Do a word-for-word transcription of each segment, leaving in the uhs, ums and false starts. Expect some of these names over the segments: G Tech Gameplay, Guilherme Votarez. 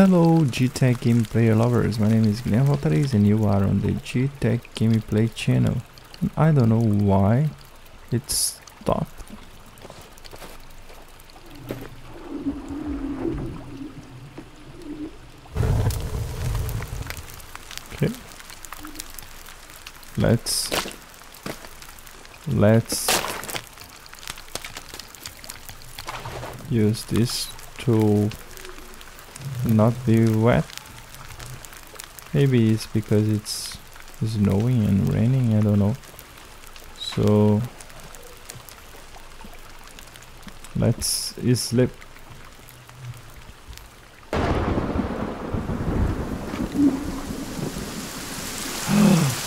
Hello G Tech Gameplay lovers, my name is Guilherme Votarez and you are on the G Tech Gameplay channel. And I don't know why it stopped. Okay. Let's... Let's... use this to not be wet. Maybe it's because it's snowing and raining, I don't know. So let's slip.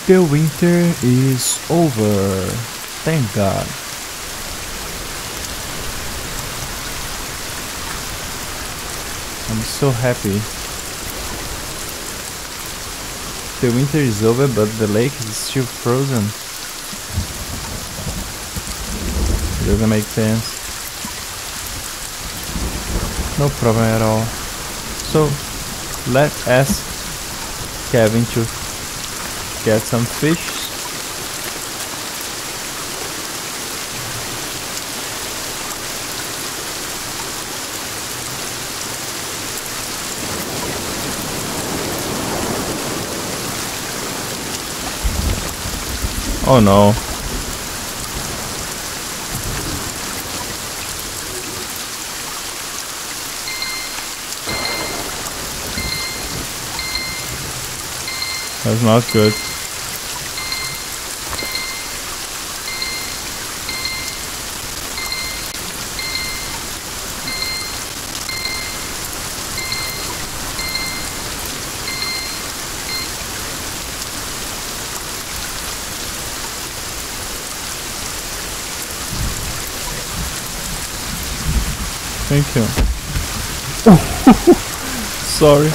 The winter is over, thank God. I'm so happy. The winter is over, but the lake is still frozen. It doesn't make sense. No problem at all. So, let's ask Kevin to get some fish. Oh no. That's not good. Thank you. Sorry.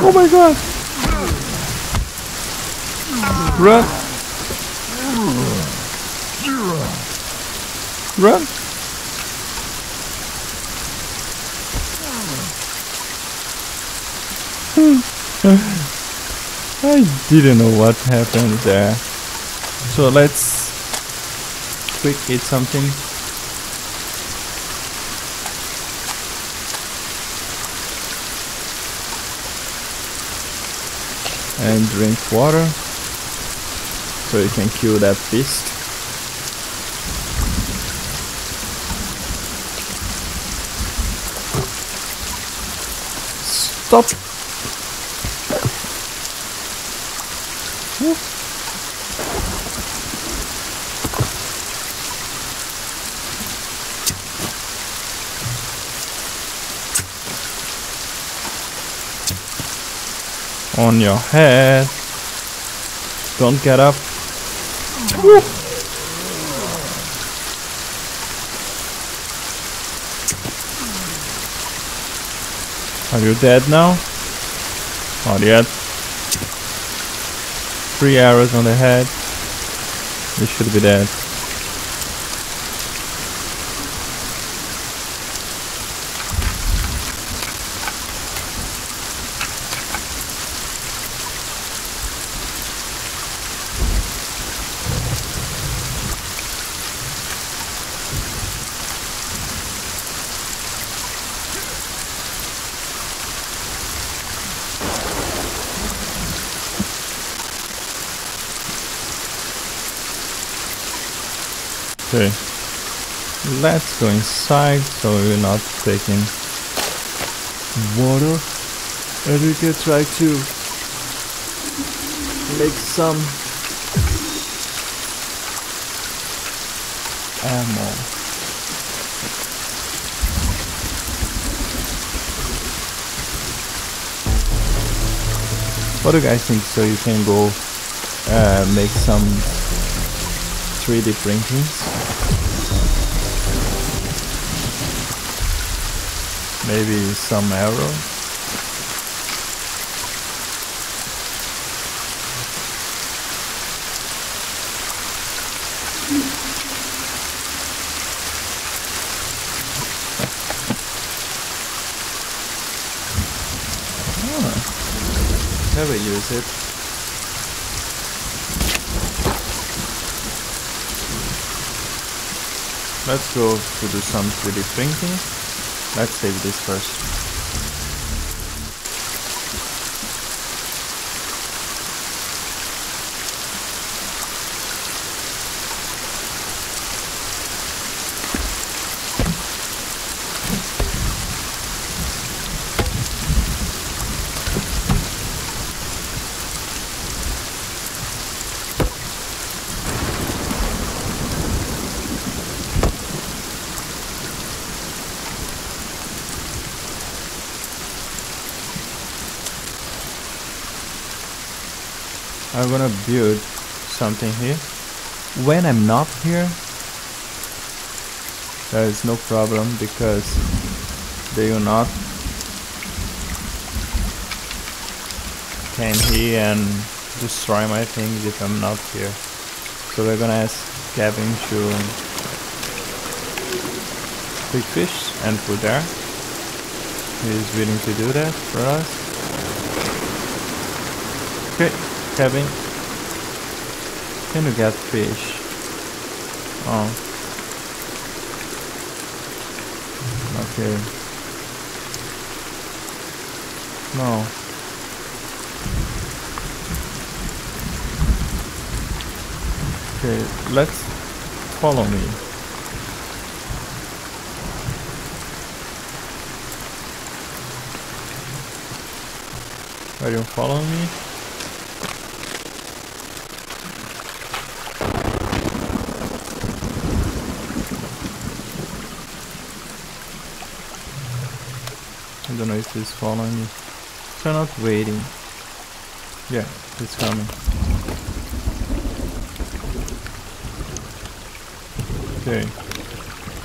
Oh my god. Run. Run. I didn't know what happened there. So let's quick eat something. And drink water, so you can kill that beast. Stop! On your head. Don't get up. Woo. Are you dead now? Not yet. Three arrows on the head. You should be dead. Okay, let's go inside so we're not taking water, and we can try to make some ammo. What do you guys think? So you can go uh, make some three D printings. Maybe some arrow. Oh. Never use it. Let's go to do some pretty drinking. Let's save this first. I'm gonna build something here. When I'm not here, there is no problem because they will not come here and destroy my things if I'm not here. So we're gonna ask Kevin to pick fish and put there. He's willing to do that for us. Okay. Kevin, can you get fish? Oh. Okay. No. Okay, let's follow me. Are you following me? I don't know if he's following me. So not waiting. Yeah, he's coming. Okay.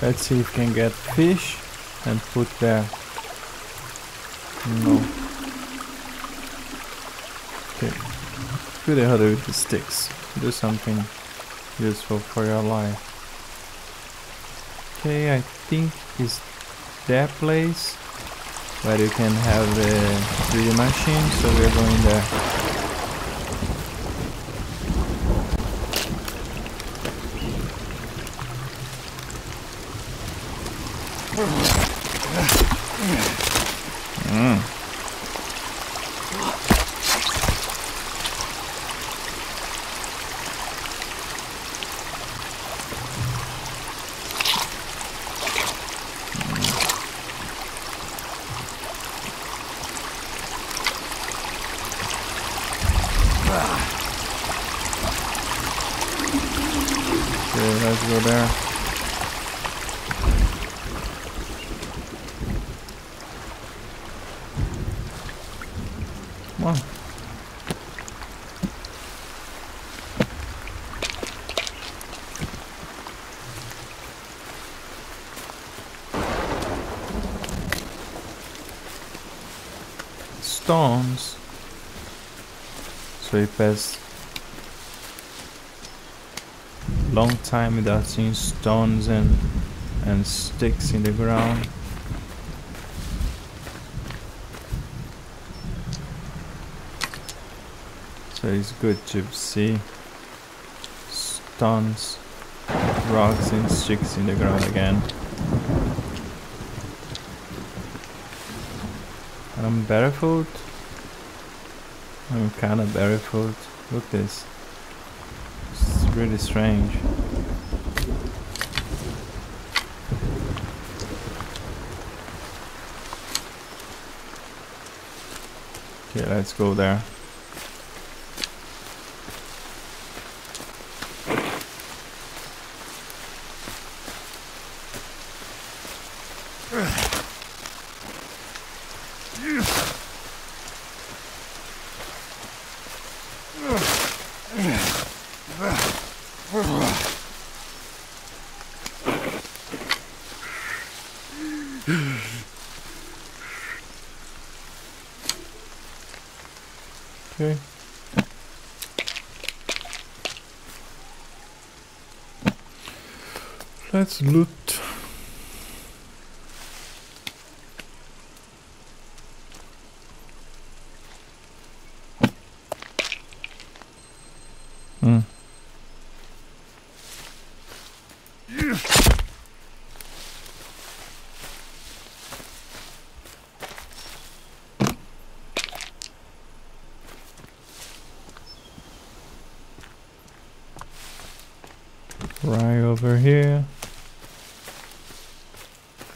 Let's see if we can get fish and put there. No. Okay. Do the other with the sticks. Do something useful for your life. Okay, I think it's that place where you can have the three D machine, so we are going there. Mm. Let's go there. Come on. Stones. So he passed long time without seeing stones and and sticks in the ground. So it's good to see stones, rocks and sticks in the ground again. I'm barefoot. I'm kinda barefoot. Look at this. Really strange. Okay, let's go there. Okay. Let's loot. Mm. Right over here.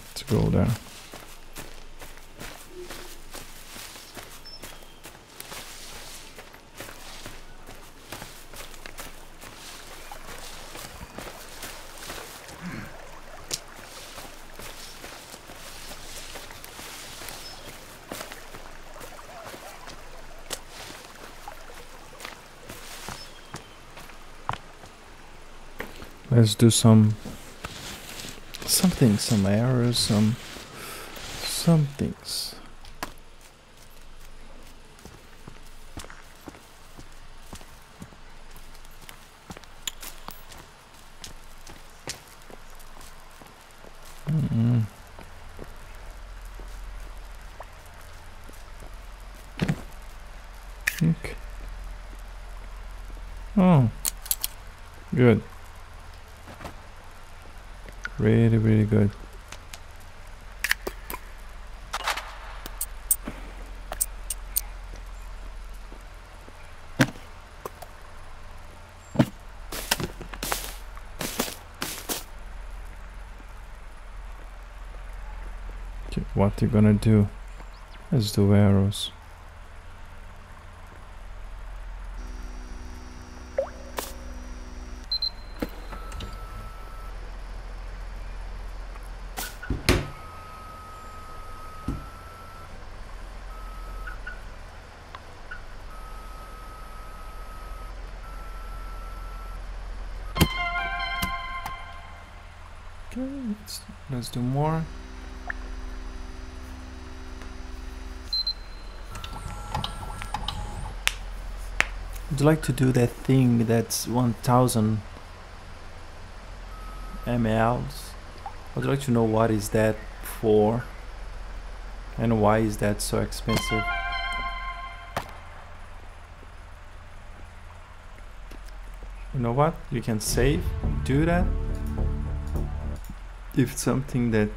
Let's go down. Let's do some something, some arrows, some some things. Mm-mm. Okay. Oh, good. Really, really good. Okay, what you gonna do? Let's do arrows. Okay, let's, let's do more. Would you like to do that thing that's one thousand milliliters? I'd like to know what is that for and why is that so expensive. You know what? You can save and do that. If something that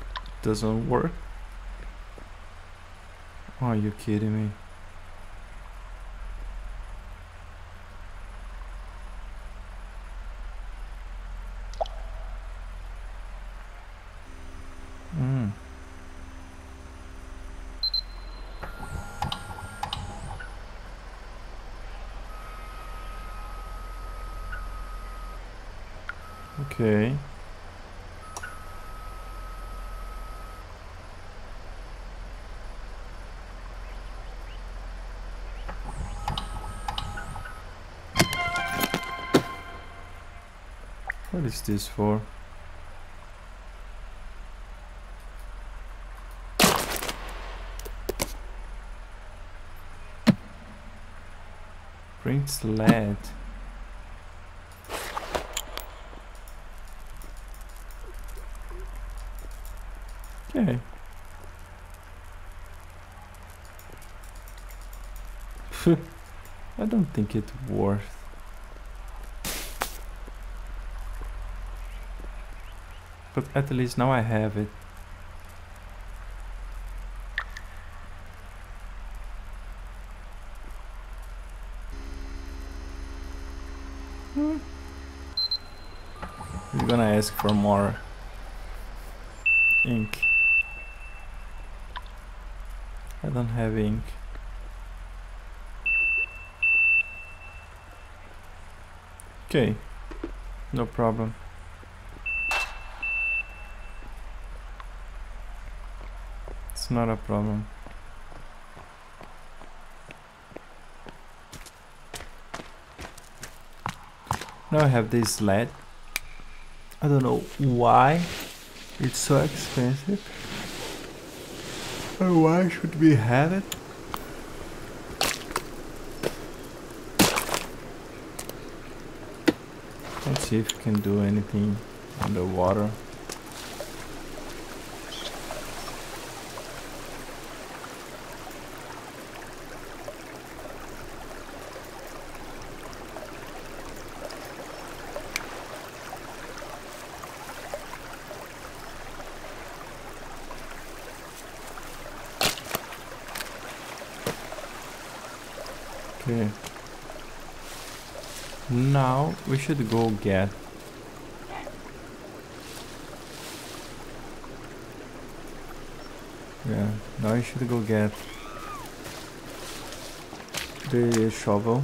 doesn't work, are you kidding me? Mm. Okay. What is this for? Prints lead. Okay. I don't think it's worth. But at least now I have it. Hmm. We're gonna ask for more ink. I don't have ink. Okay, no problem. It's not a problem. Now I have this lead. I don't know why it's so expensive or why should we have it. Let's see if we can do anything underwater. Okay. Now we should go get Yeah, now I should go get the shovel.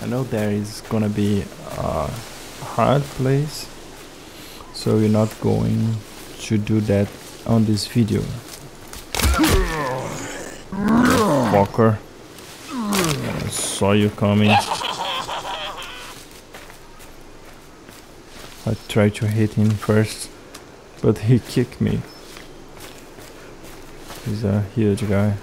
I know there is gonna be a hard place, so we're not going to do that on this video. Fucker. I saw you coming. I tried to hit him first, but he kicked me. He's a huge guy.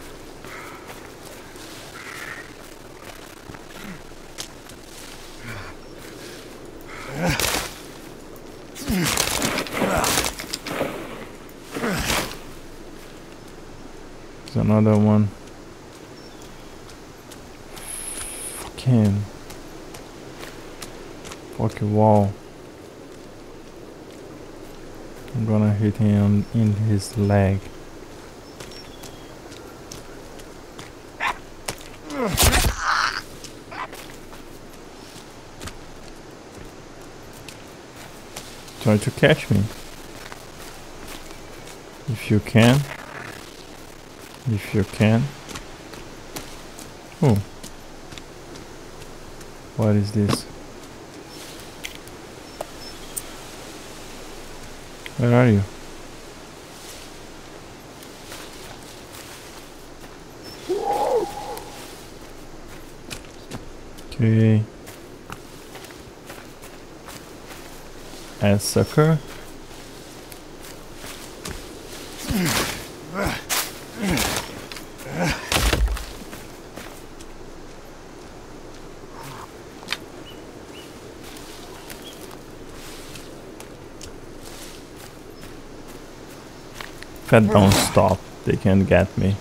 There's another one. Fuck him. Fucking wall. I'm gonna hit him in his leg. Try to catch me. If you can. If you can. Oh. What is this? Where are you? Okay. Ass sucker. If I don't stop, they can get me.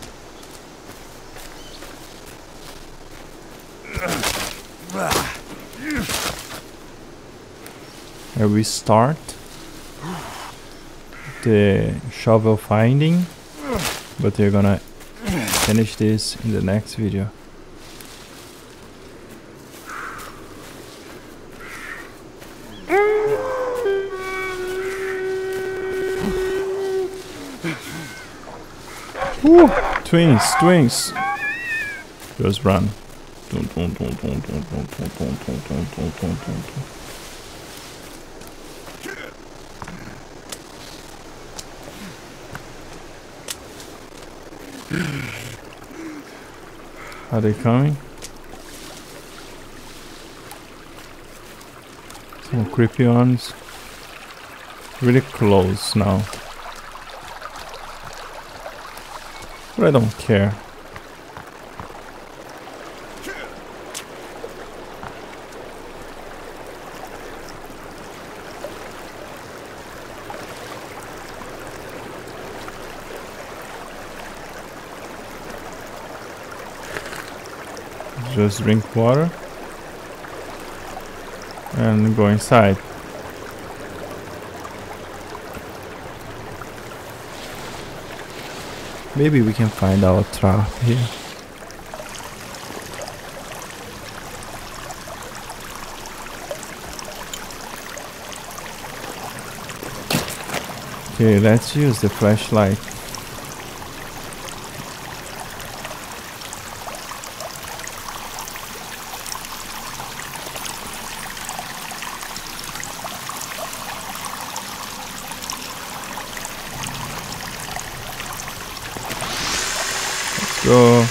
Here we start the shovel finding, but we're gonna finish this in the next video. Woo. Twins, twins. Just run. Are they coming? Some creepy ones. Really close now. But I don't care. Just drink water and go inside. Maybe we can find our trap here. Okay, let's use the flashlight. Go.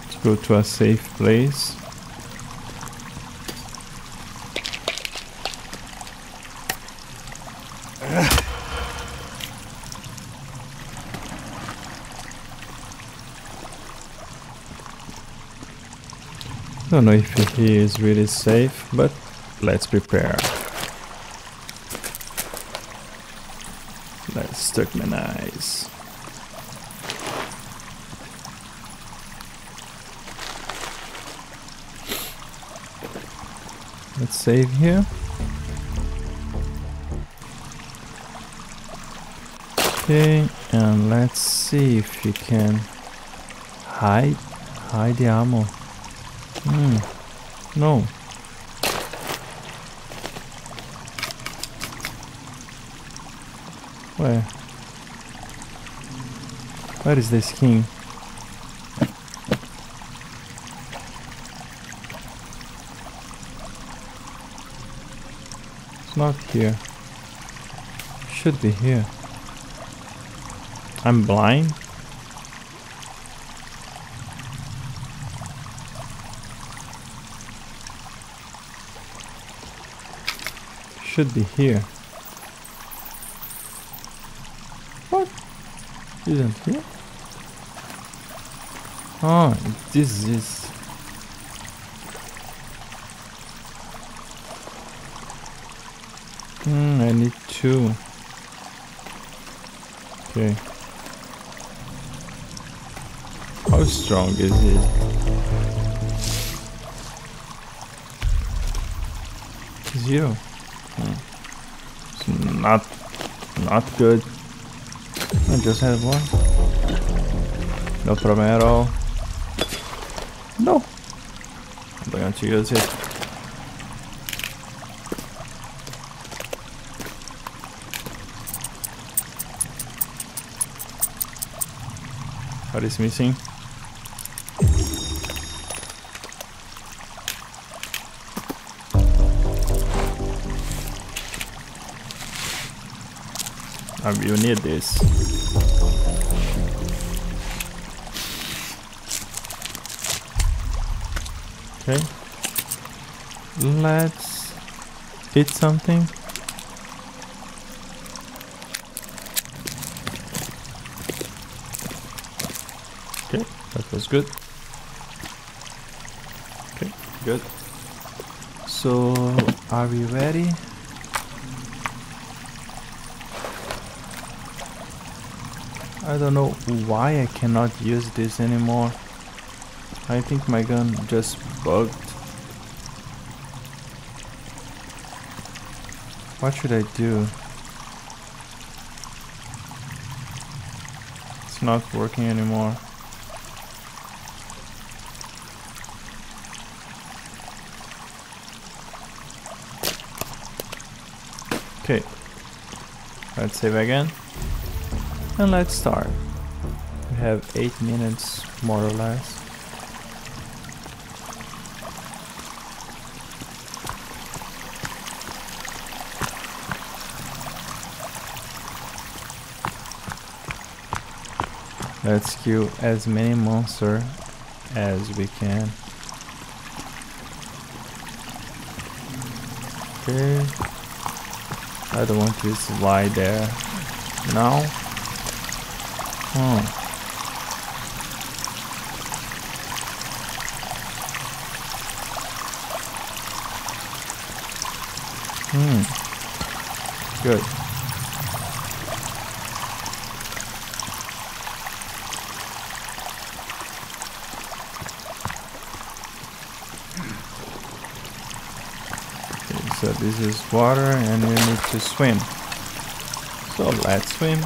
Let's go to a safe place. I don't know if he is really safe, but let's prepare. Let's stick my knives. Let's save here. Okay, and let's see if you can hide hide the ammo. Mm, no. Where? Where is the skin? It's not here. Should be here. I'm blind. Should be here. What? Isn't here? Oh, this is. Hmm, I need two. Okay. How strong is it? Zero. Hmm. It's not, not good. I just had one. No problem at all. No. I'm going to use it. What is missing? I really need this. Okay. Let's eat something. Okay, that was good. Okay, good. So, are we ready? I don't know why I cannot use this anymore. I think my gun just bugged. What should I do? It's not working anymore. Okay, let's save again. And let's start. We have eight minutes more or less. Let's kill as many monsters as we can. Okay. I don't want to slide there now. Hmm. Good. Okay, so this is water and we need to swim. So let's swim.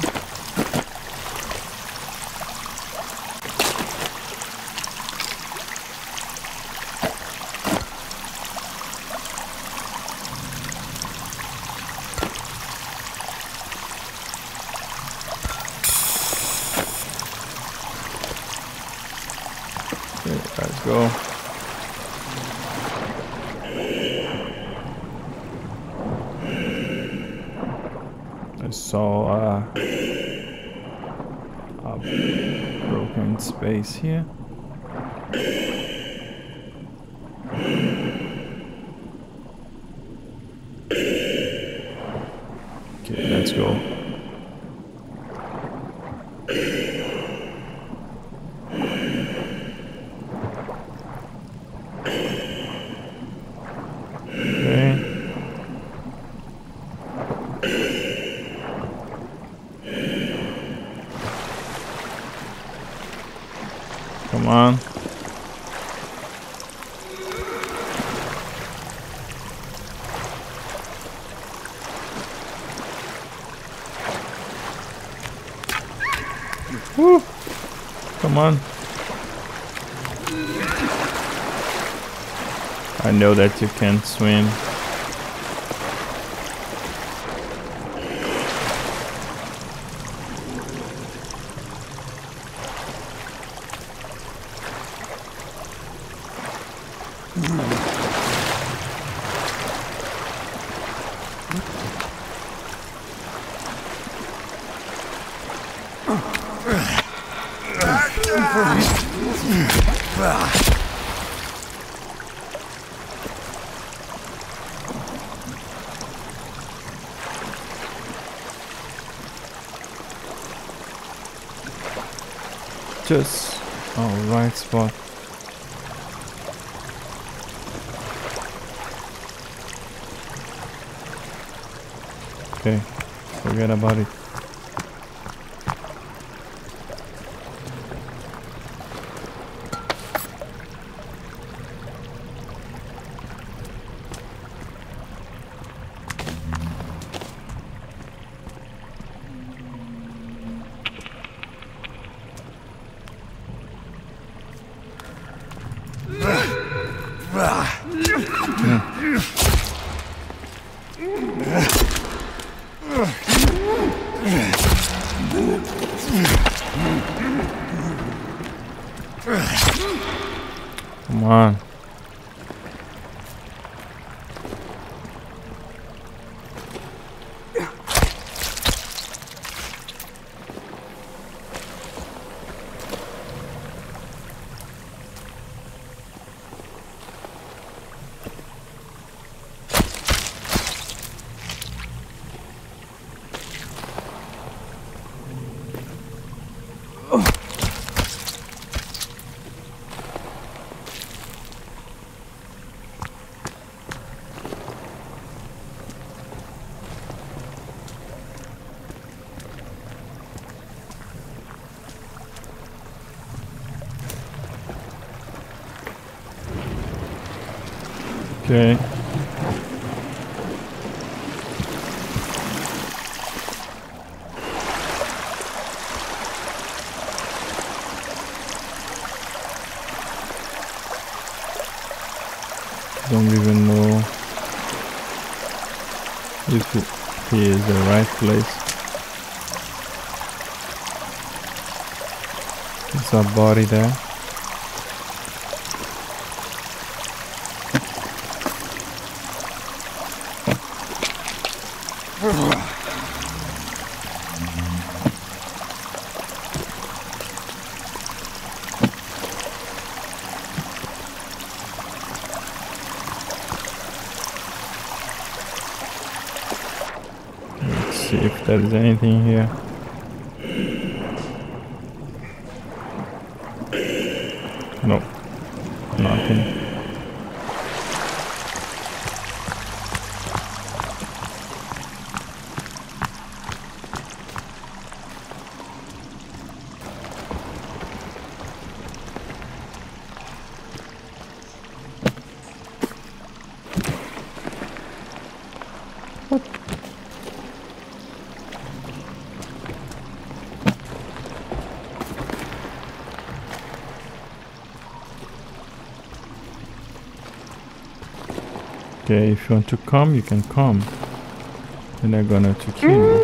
Let's go. I saw uh, a broken space here. Okay, let's go. Come on. Come on. I know that you can't swim. Just oh, right spot. Okay, forget about it. Come on. Okay. Don't even know if he is the right place. There's a body there. If there is anything here. No, nothing. Okay, if you want to come, you can come. They're not gonna to kill you.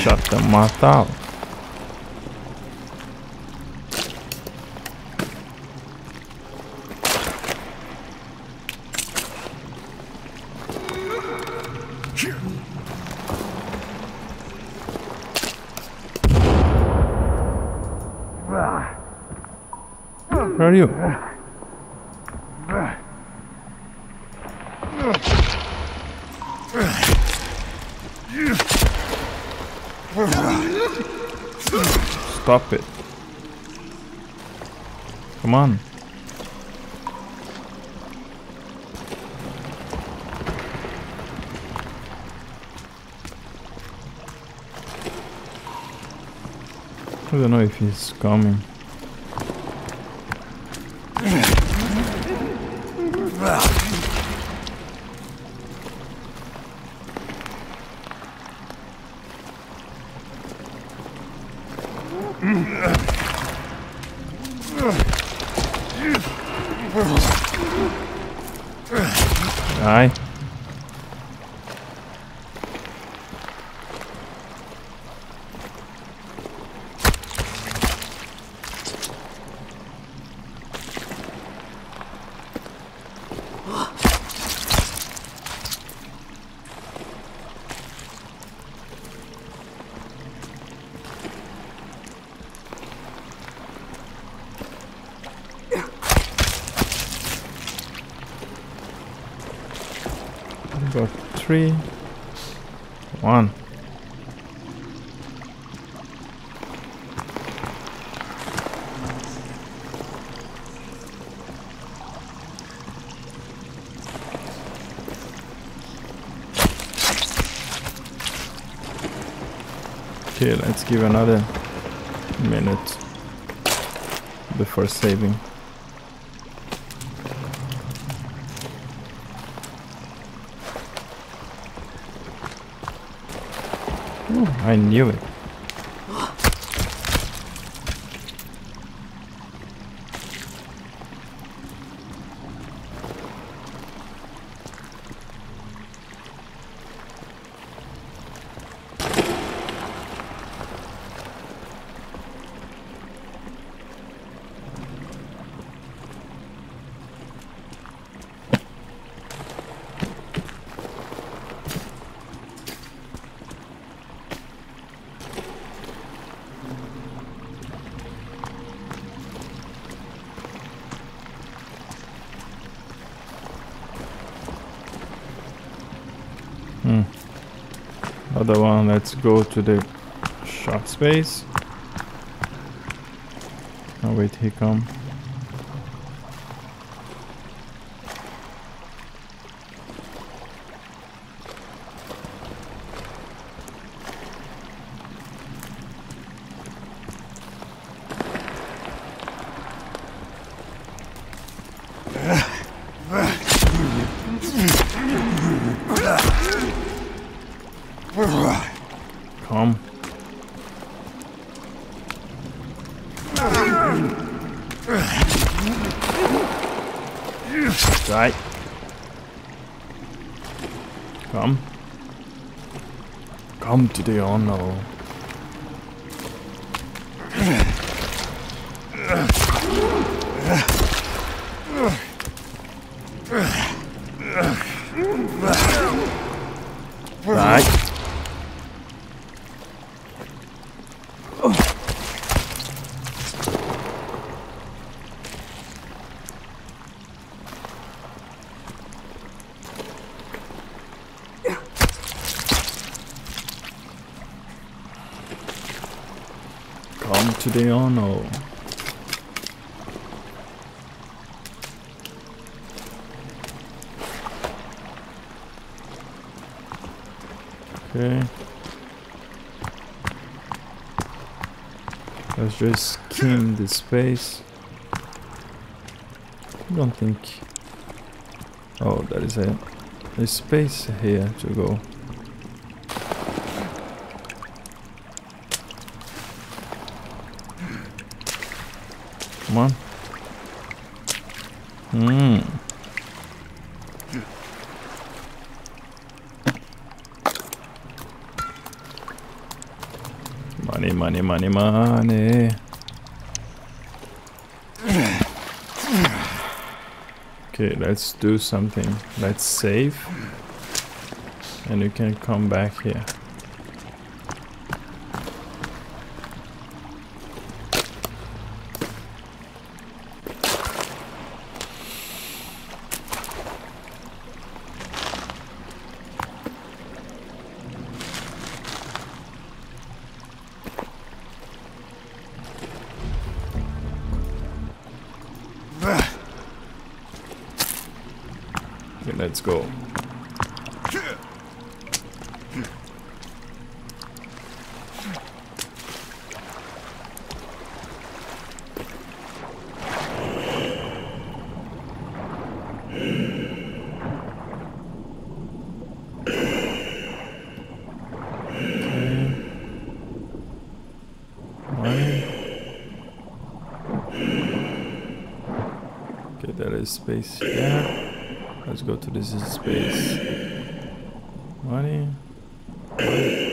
Shut the mouth out. Where are you? Stop it. Come on. I don't know if he's coming. Aj. Got three, one. Okay, let's give another minute before saving. I knew it. Hmm. Other one, let's go to the shop space. Oh wait, here come. Come. Die. Come. Come to the honor. Die. Come to the honor. Okay. Let's just skim this space. I don't think. Oh, there is a, a space here to go. Come on. Mm. Money, money, money, money. Okay, let's do something. Let's save. And you can come back here. Let's go. Okay. Okay, there is space there. Let's go to this space. Money. Okay.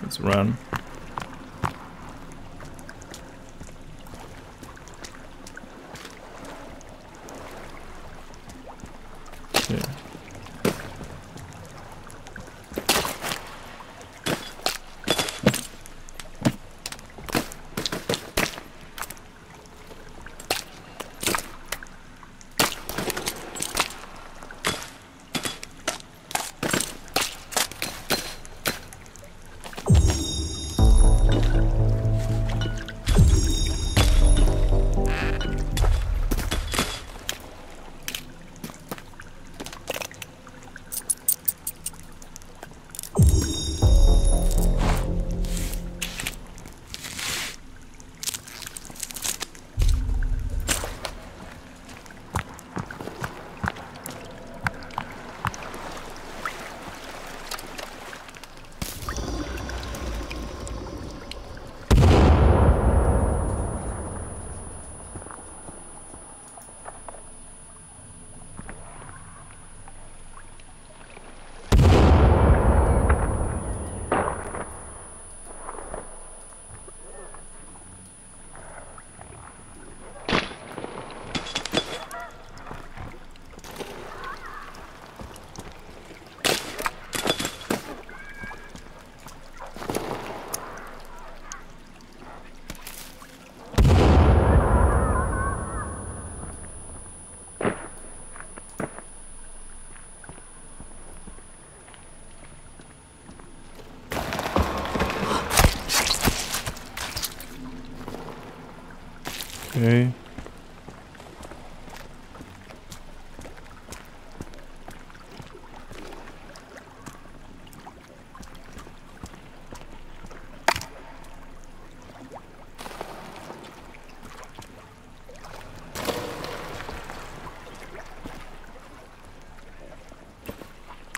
Let's run. Okay. Okay.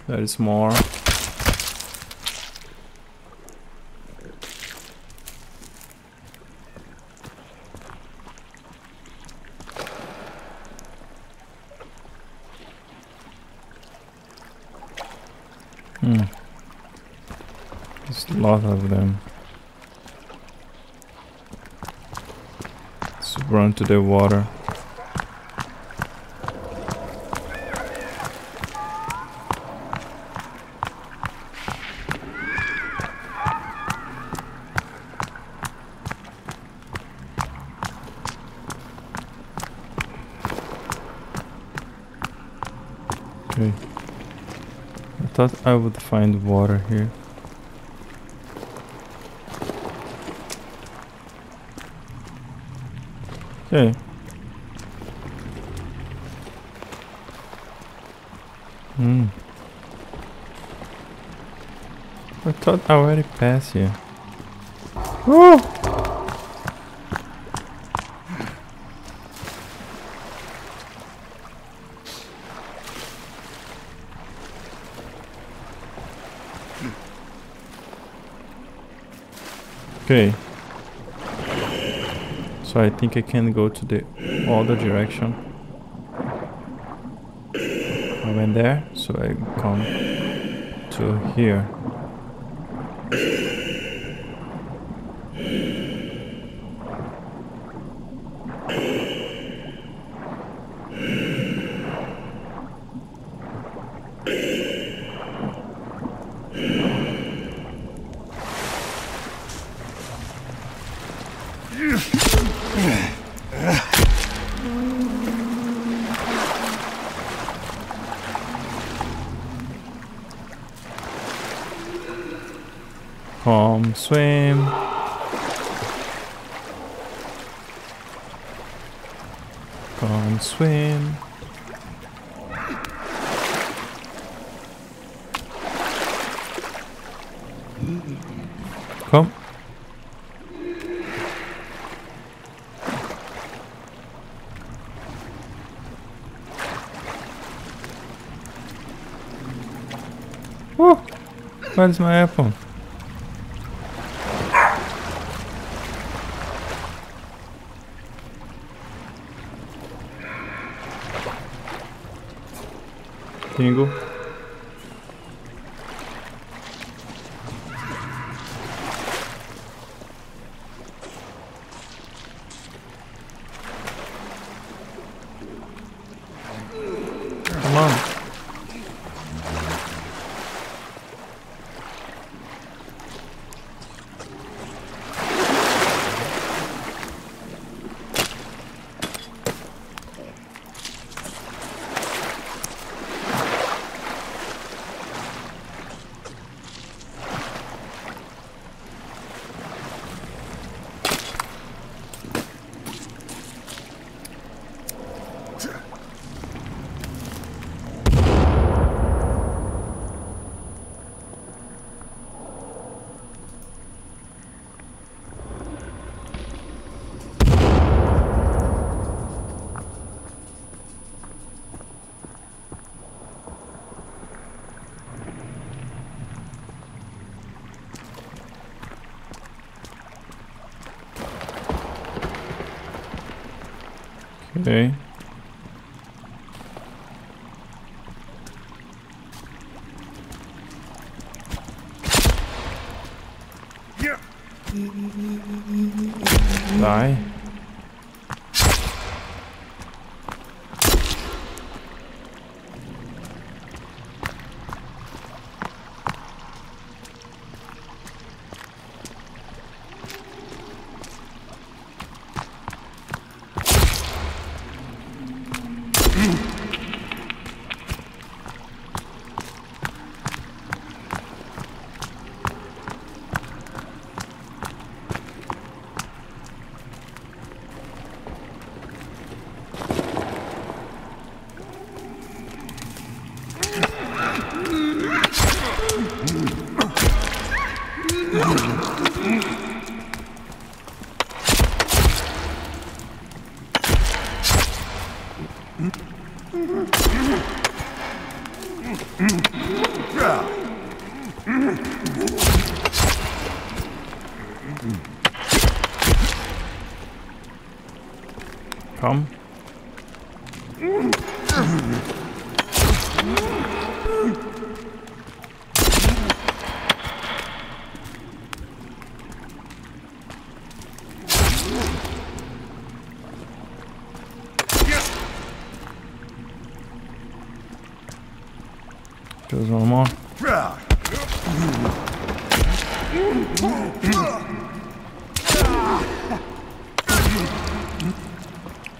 That is more. Hmm. There's a lot of them. Let's run to the water. Okay. I thought I would find water here. Okay. Hmm. I thought I already passed here. Woo! Okay, so I think I can go to the other direction. I went there, so I come to here. Come swim. Can't swim. Komm. Uh, where's my apple? Tingle. Come on. Okay. Yeah. Die. Komm. There's one more.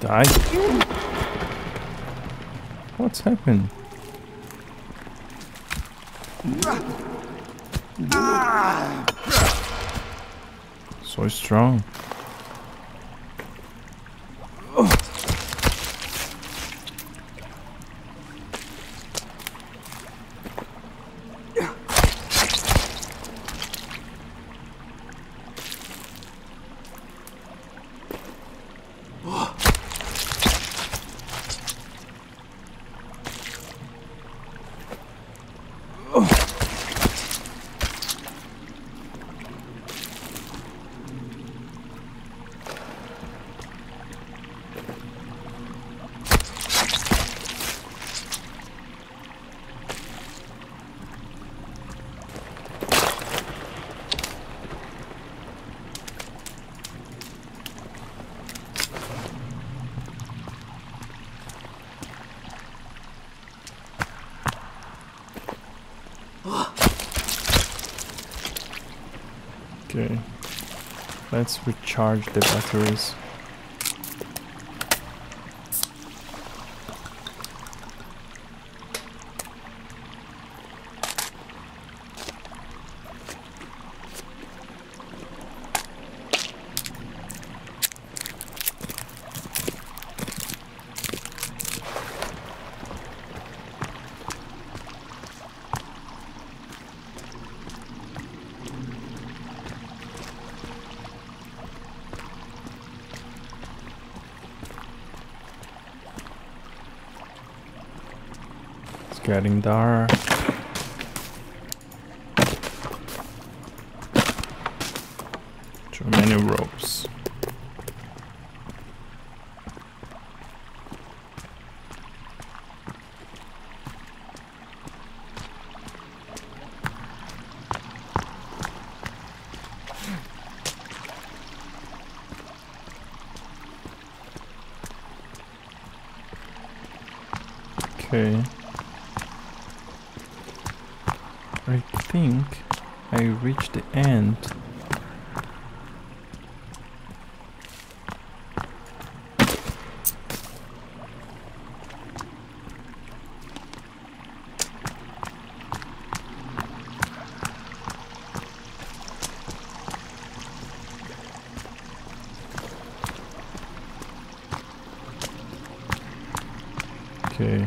Die. What's happened? So strong. Okay, let's recharge the batteries. getting there. Too many ropes. Okay. I think I reached the end. Okay.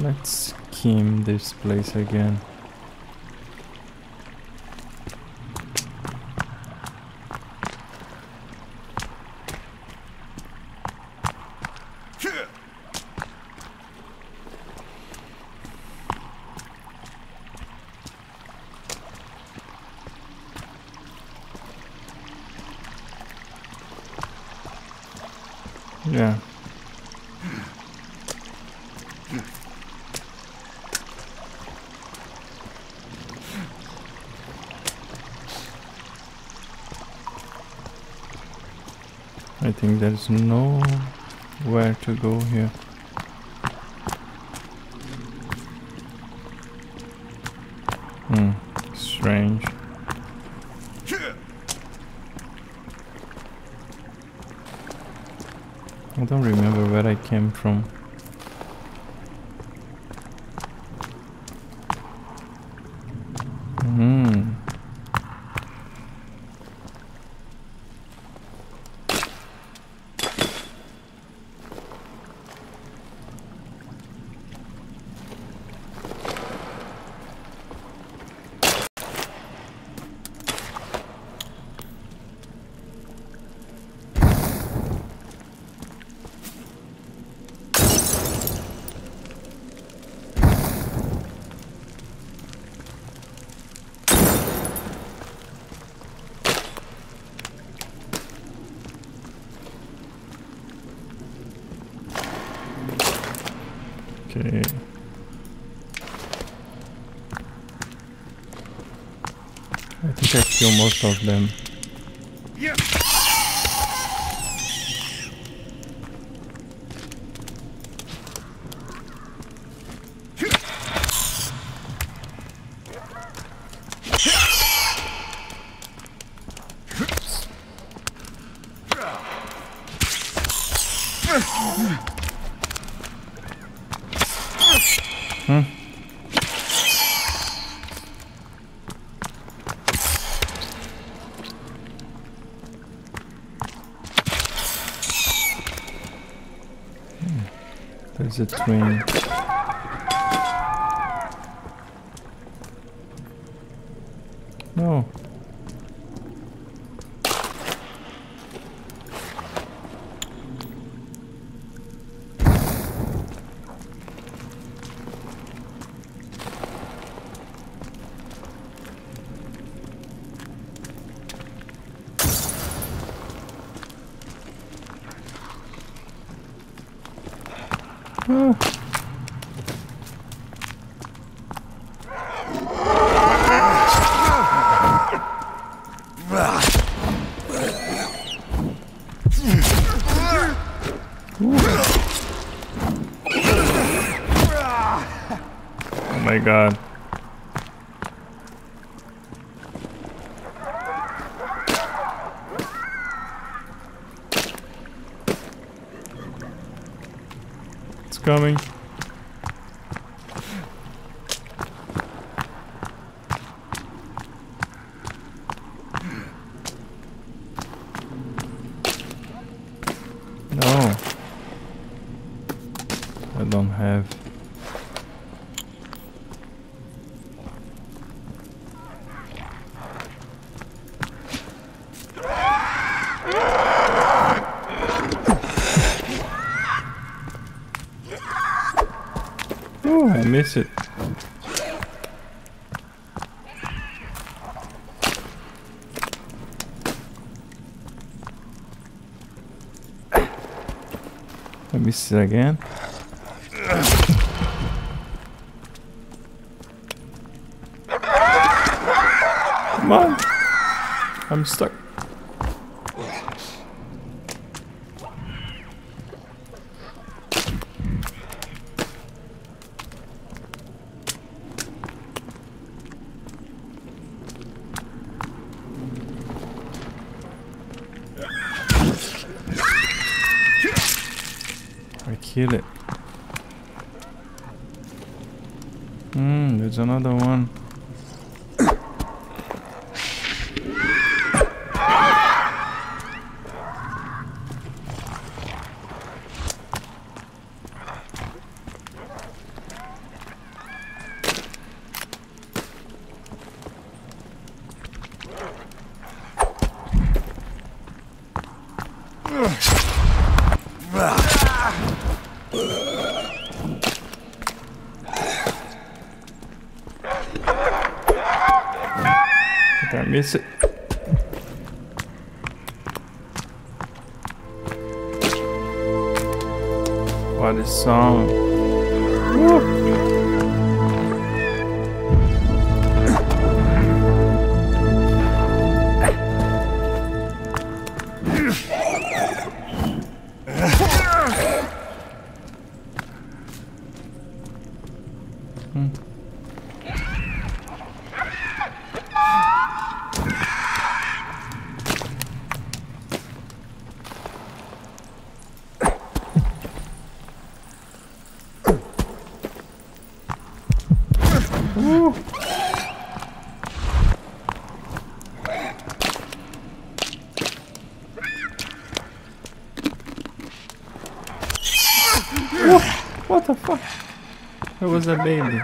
Let's skim this place again. Yeah. I think there's nowhere to go here. Hmm, strange. I don't remember where I came from. Hmm. Okay. I think I killed most of them. Yeah. Hmm. Hmm. There's a twin. No. Oh. Oh my God. Coming. No, I don't have. Ooh. I miss it. I miss it again. Come on! I'm stuck. Kill it. Hmm, there's another one. I miss it. What a song. Woo. Woo. Woo. What the fuck? It was a baby.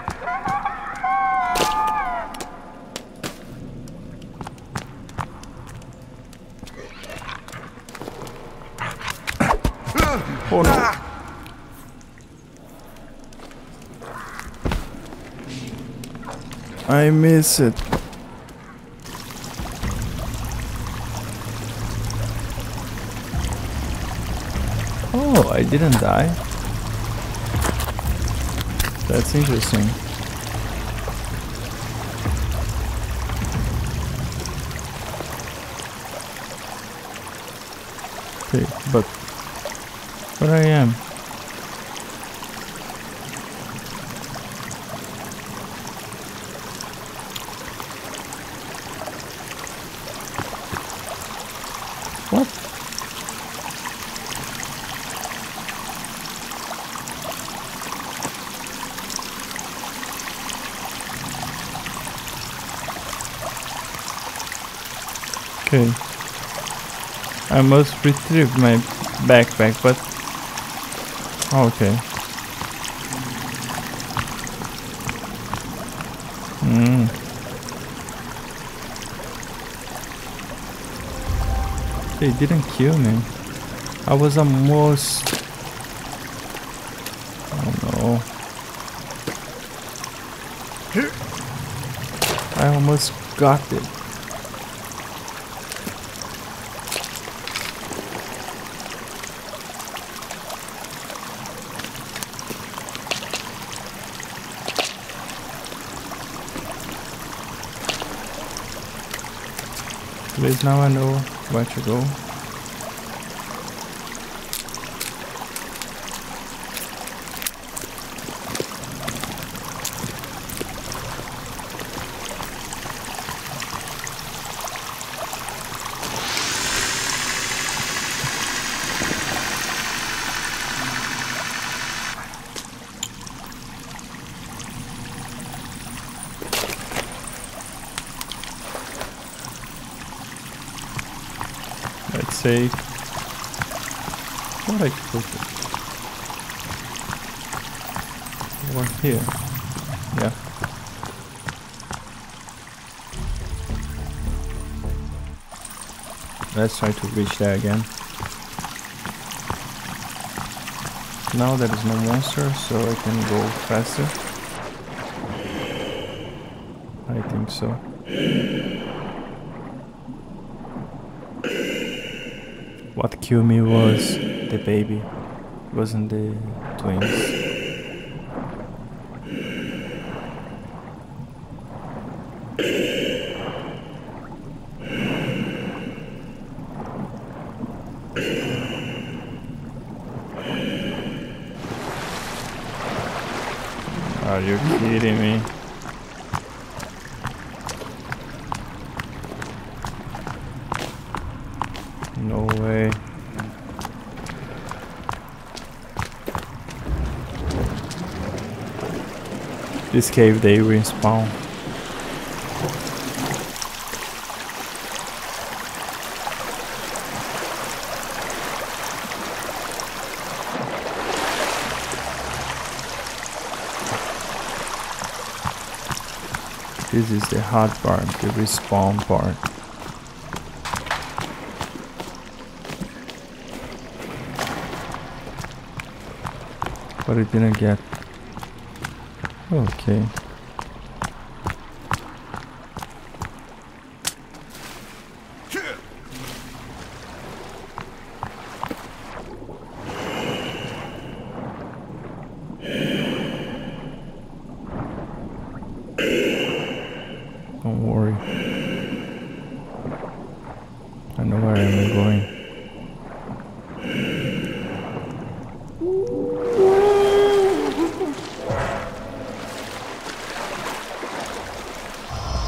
Oh no. I miss it. Oh, I didn't die. That's interesting. Okay, but where I am? What? Okay. I must retrieve my backpack, but... Okay. Mm. They didn't kill me. I was almost... Oh no. I almost got it. At least now I know where to go. Let's say what I could do. Over here. Yeah. Let's try to reach there again. Now there is no monster, so I can go faster. I think so. What killed me was the baby, it wasn't the twins. Are you kidding me? No way. This cave they will spawn. This is the hard part, the respawn part. But it didn't get. Okay. Don't worry. I know where I'm going.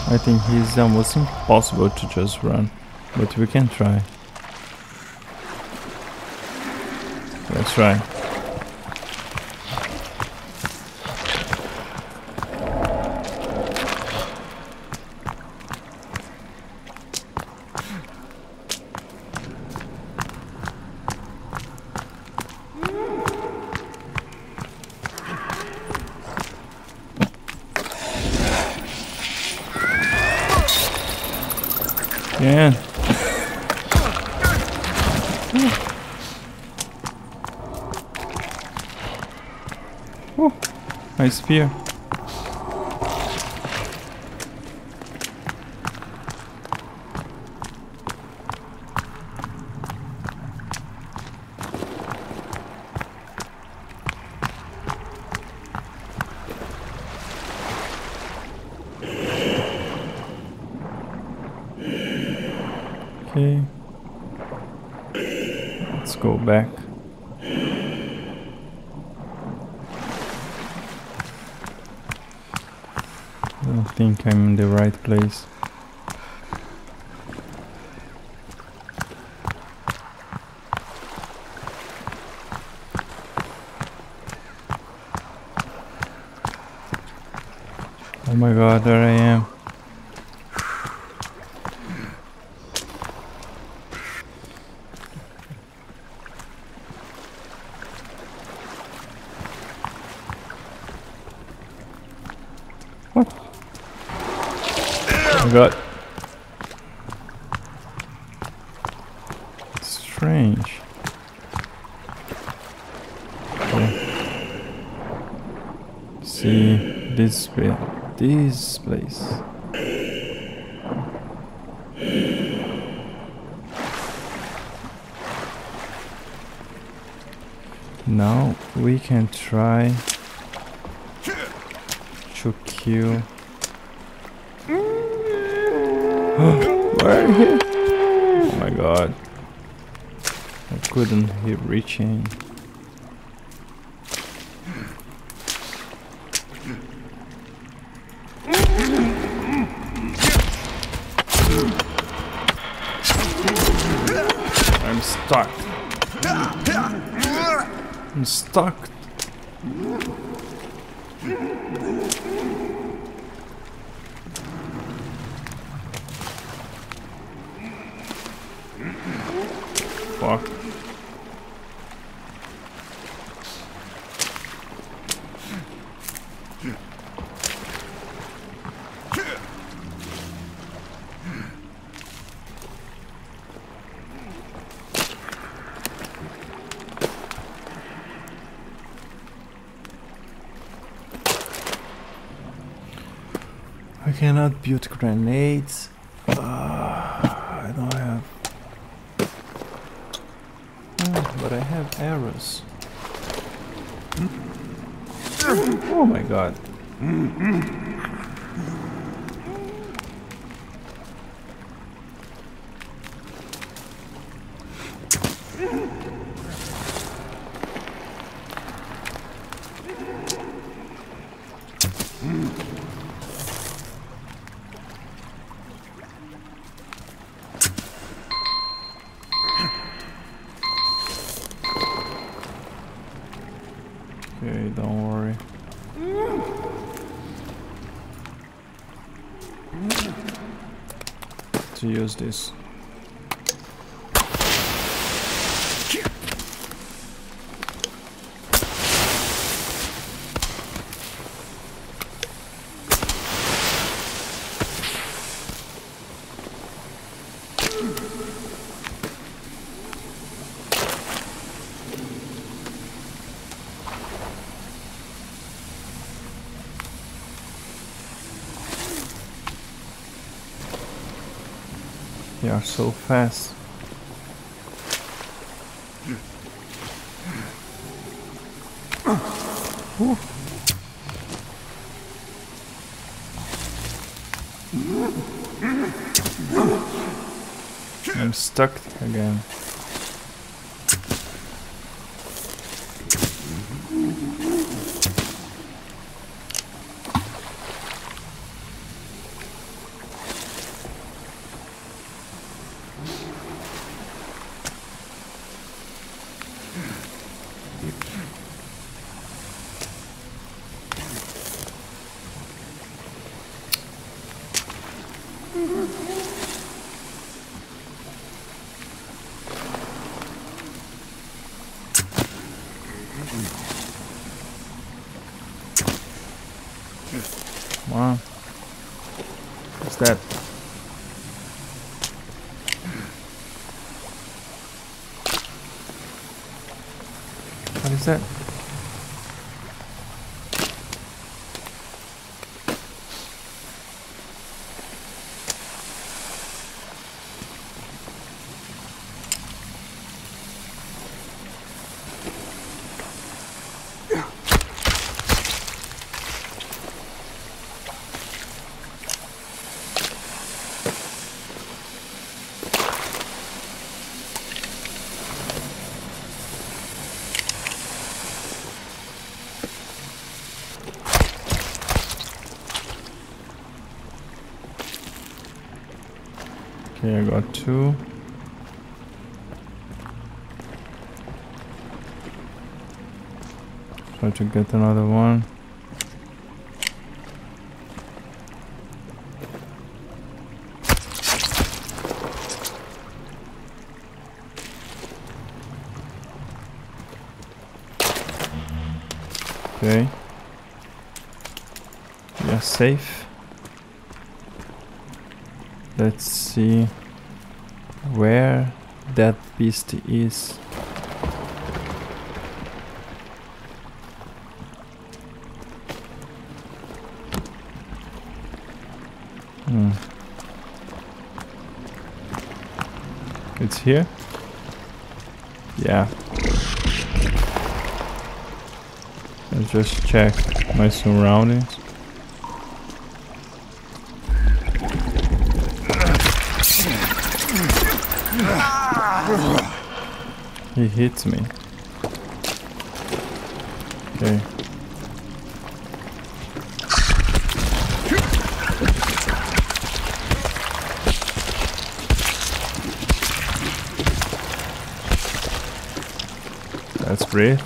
I think he's almost impossible to just run, but we can try. Let's try. Yeah. Ooh, my spear. Okay, let's go back. I don't think I'm in the right place. Oh my god, there I am. What? Oh my god. It's strange. Okay. See this bit, this place. Now we can try to kill. Where are you? Oh my god. I couldn't hit reaching. I'm stuck. I'm stuck. Fuck. I I cannot build grenades. Uh, I don't have... Oh, but I have arrows. Oh my god. Okay, don't worry. To use this. They are so fast. Ooh. I'm stuck again. Wow. What's that? What is that? Okay, I got two. Try to get another one. Okay. We are safe. Let's see where that beast is. Hmm. It's here? Yeah. I'll just check my surroundings. He hits me. Okay. Let's breathe.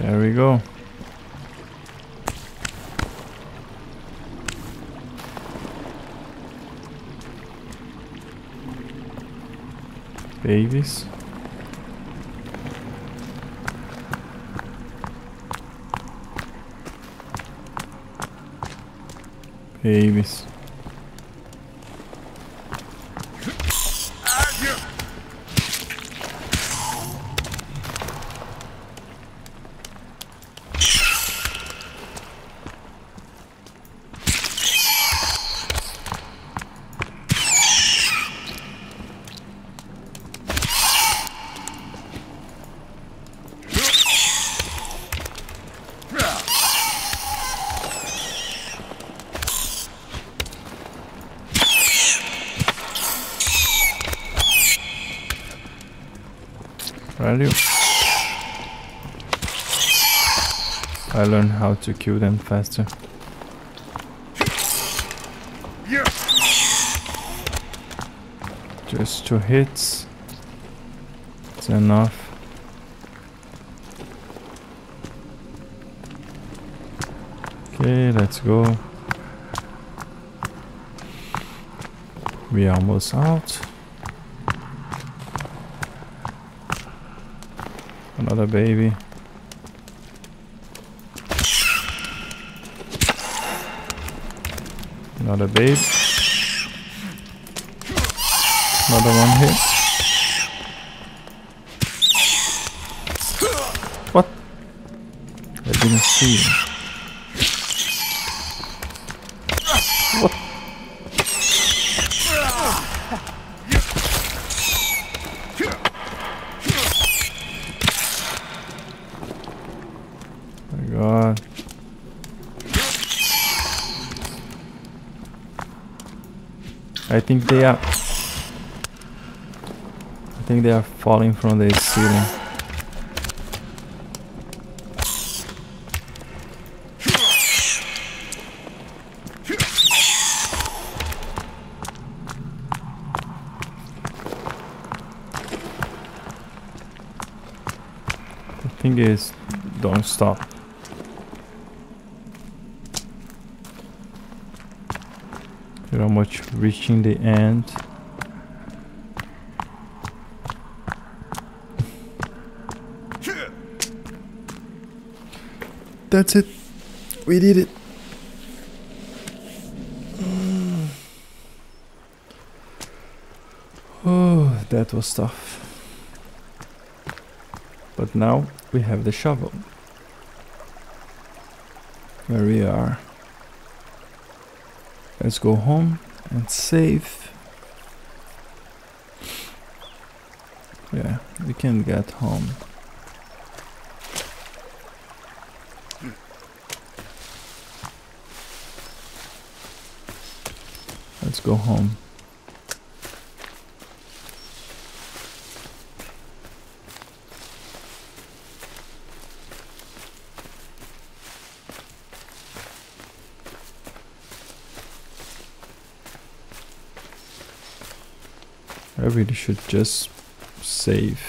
There we go. Davis. Davis. Value. I learned how to kill them faster. Just two hits. It's enough. Okay, let's go. We are almost out. Another baby. Another babe. Another one hit. What? I didn't see you. What? God. I think they are I think they are falling from the ceiling. The thing is, don't stop. We're almost reaching the end. That's it. We did it. Mm. Oh, that was tough. But now we have the shovel. Where we are. Let's go home and save. Yeah, we can get home. Let's go home. I really should just save.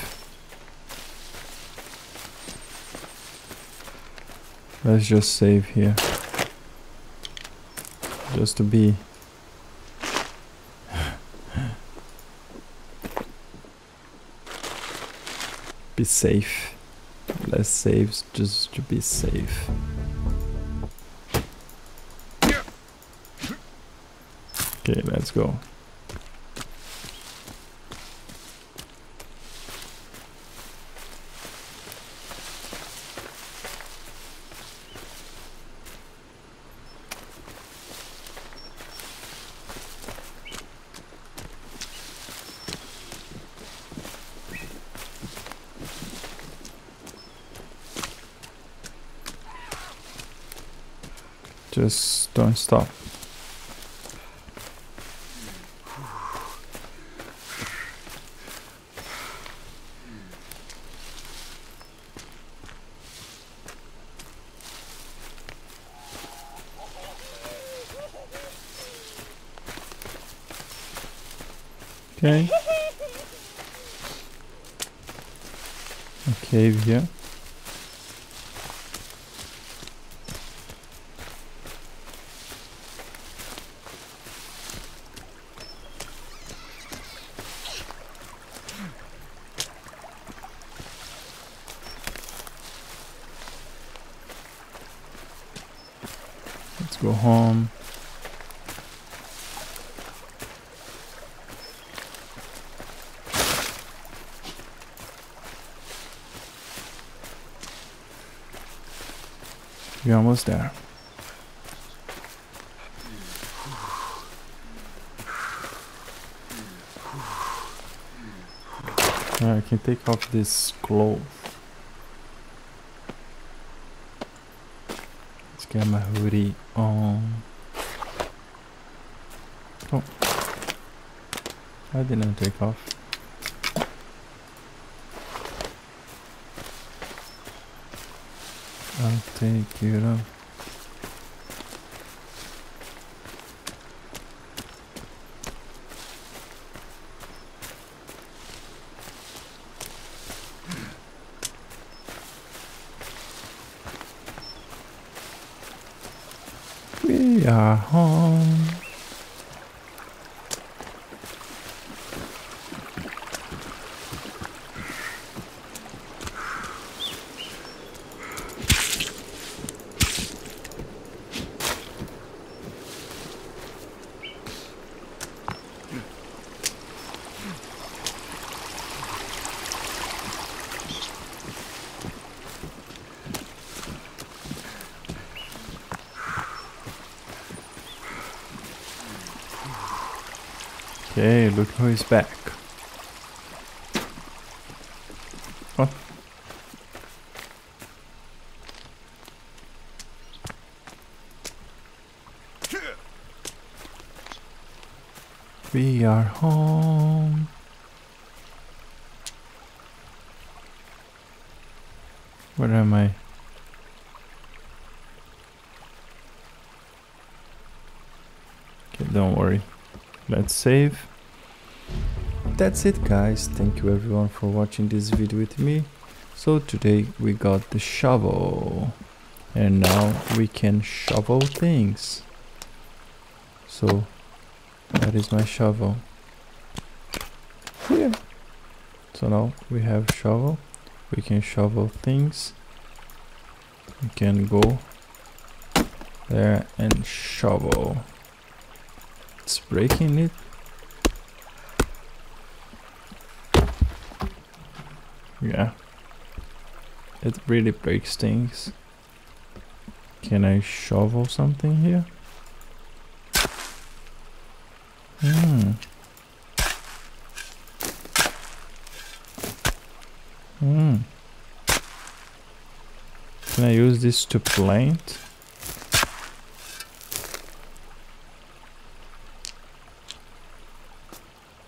Let's just save here. Just to be. Be safe. Let's save just to be safe. Okay, let's go. Just don't stop. Okay. A cave here. go home. We're almost there. Alright, I can take off this cloth. Let's get my hoodie on. Oh, I didn't take off. I'll take it off. We are home. Hey, look who is back. What? We are home. Where am I? Okay, don't worry. Let's save. That's it, guys. Thank you everyone for watching this video with me. So today we got the shovel and now we can shovel things. So that is my shovel here. Yeah. So now we have shovel, we can shovel things. We can go there and shovel. It's breaking it. Yeah, it really breaks things. Can I shovel something here? Hmm. Hmm. Can I use this to plant?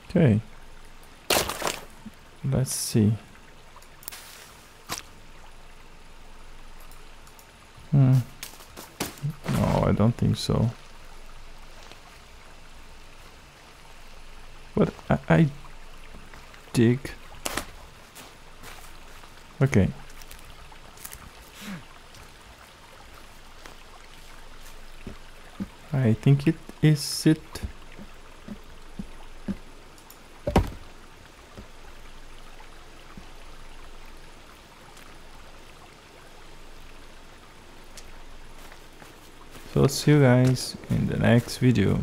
Okay. Let's see. Hmm. No, I don't think so. But I, I dig. Okay. I think it is it. So see you guys in the next video.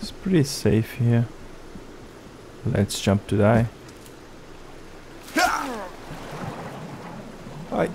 It's pretty safe here. Let's jump to die. Bye.